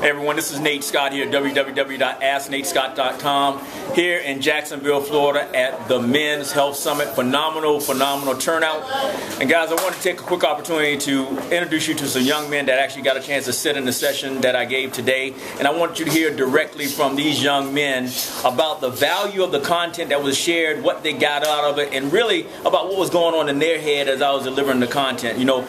Hey everyone, this is Nate Scott here at www.asknatescott.com here in Jacksonville, Florida at the Men's Health Summit. Phenomenal turnout. And guys, I want to take a quick opportunity to introduce you to some young men that actually got a chance to sit in the session that I gave today. And I want you to hear directly from these young men about the value of the content that was shared, what they got out of it, and really about what was going on in their head as I was delivering the content. You know,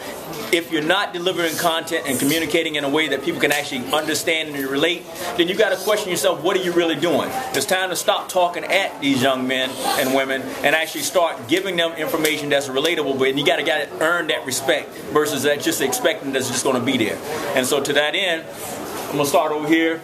if you're not delivering content and communicating in a way that people can actually understand and relate, then you got to question yourself, what are you really doing? It's time to stop talking at these young men and women and actually start giving them information that's relatable, but you got to earn that respect versus that just expecting that's just going to be there. And so to that end, I'm going to start over here.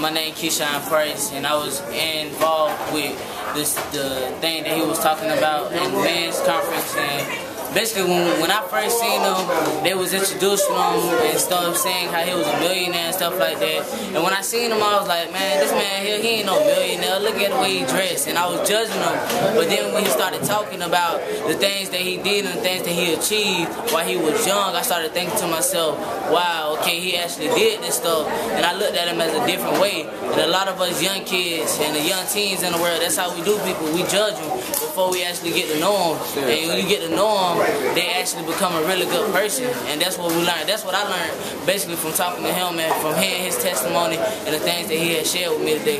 My name is Keyshawn Price, and I was involved with the thing that he was talking about in the men's conference. And basically, when I first seen him, they was introducing him and stuff, saying how he was a millionaire and stuff like that. And when I seen him, I was like, man, this man here, he ain't no millionaire. Look at the way he dressed. And I was judging him. But then when he started talking about the things that he did and the things that he achieved while he was young, I started thinking to myself, wow, okay, he actually did this stuff. And I looked at him as a different way. And a lot of us young kids and the young teens in the world, that's how we do people. We judge them before we actually get to know them. And when you get to know them, they actually become a really good person, and that's what we learned. That's what I learned basically from talking to him and from hearing his testimony and the things that he had shared with me today.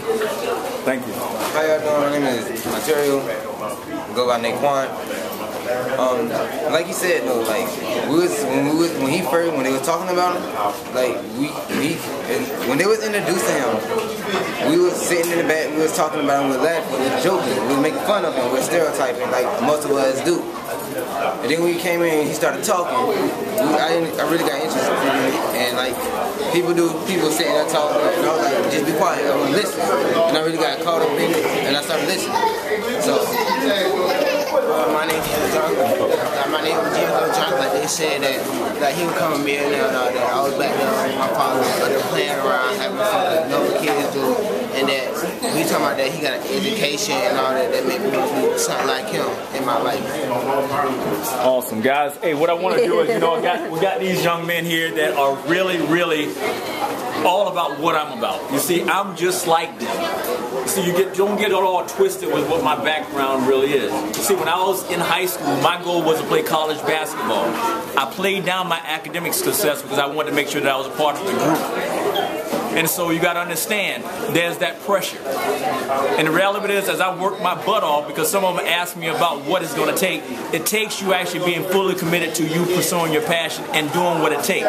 Thank you. How y'all doing? My name is Material. I go by Naquan. Like you said though, like when they was talking about him, like when they was introducing him, we was sitting in the back, we was talking about him, we was laughing, we was joking, we was making fun of him, we was stereotyping like most of us do. And then when he came in and he started talking, I really got interested in him. And like, people sitting there talking, and I was like, just be quiet, I want to listen. And I really got caught up in it, and I started listening. So, my name is James Johnson. Like they said that he would come a millionaire and all that. I was back there with my father, playing around, having fun like normal kids do. And that, we talking about that he got an education and all that, that made me sound like him in my life. Awesome, guys. Hey, what I want to do is, you know, we got these young men here that are really all about what I'm about. You see, I'm just like them. You see, don't get all twisted with what my background really is. You see, when I was in high school, my goal was to play college basketball. I played down my academic success because I wanted to make sure that I was a part of the group. And so you got to understand, there's that pressure. And the reality is, as I work my butt off, because some of them ask me about what it's going to take, it takes you actually being fully committed to you pursuing your passion and doing what it takes.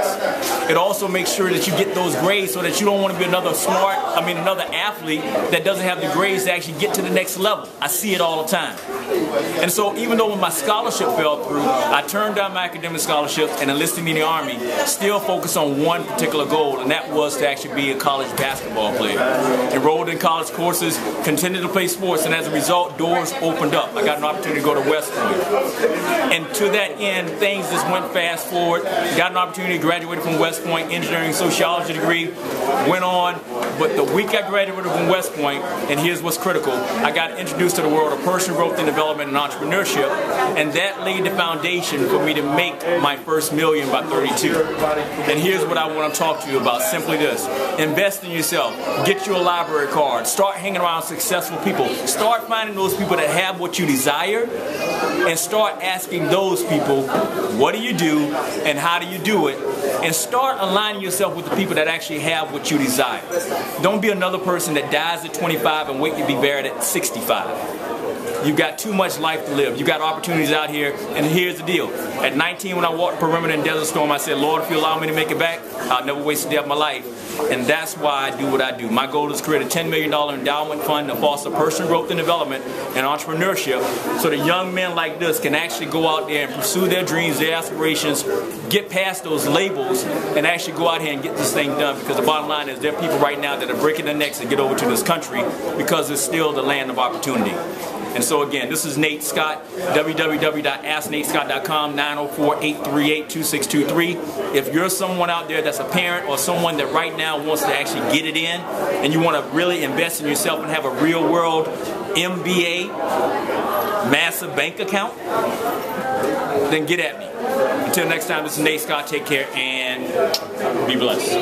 It also makes sure that you get those grades so that you don't want to be another athlete that doesn't have the grades to actually get to the next level. I see it all the time. And so even though when my scholarship fell through, I turned down my academic scholarship and enlisted me in the Army, still focused on one particular goal, and that was to actually be a college basketball player. Enrolled in college courses, continued to play sports, and as a result, doors opened up. I got an opportunity to go to West Point. And to that end, things just went fast forward. Got an opportunity to graduate from West Point, engineering sociology degree, went on. But the week I graduated from West Point, and here's what's critical, I got introduced to the world of personal growth and development and entrepreneurship, and that laid the foundation for me to make my first million by 32. And here's what I want to talk to you about, simply this. Invest in yourself. Get you a library card. Start hanging around successful people. Start finding those people that have what you desire and start asking those people, what do you do and how do you do it? And start aligning yourself with the people that actually have what you desire. Don't be another person that dies at 25 and wait to be buried at 65. You've got too much life to live. You've got opportunities out here, and here's the deal. At 19, when I walked perimeter in Desert Storm, I said, Lord, if you allow me to make it back, I'll never waste a day of my life. And that's why I do what I do. My goal is to create a $10 million endowment fund to foster personal growth and development and entrepreneurship so that young men like this can actually go out there and pursue their dreams, their aspirations, get past those labels, and actually go out here and get this thing done. Because the bottom line is there are people right now that are breaking their necks to get over to this country because it's still the land of opportunity. And so again, this is Nate Scott, www.asknatescott.com, 904-838-2623. If you're someone out there that's a parent or someone that right now wants to actually get it in and you want to really invest in yourself and have a real world MBA, massive bank account, then get at me. Until next time, this is Nate Scott. Take care and be blessed.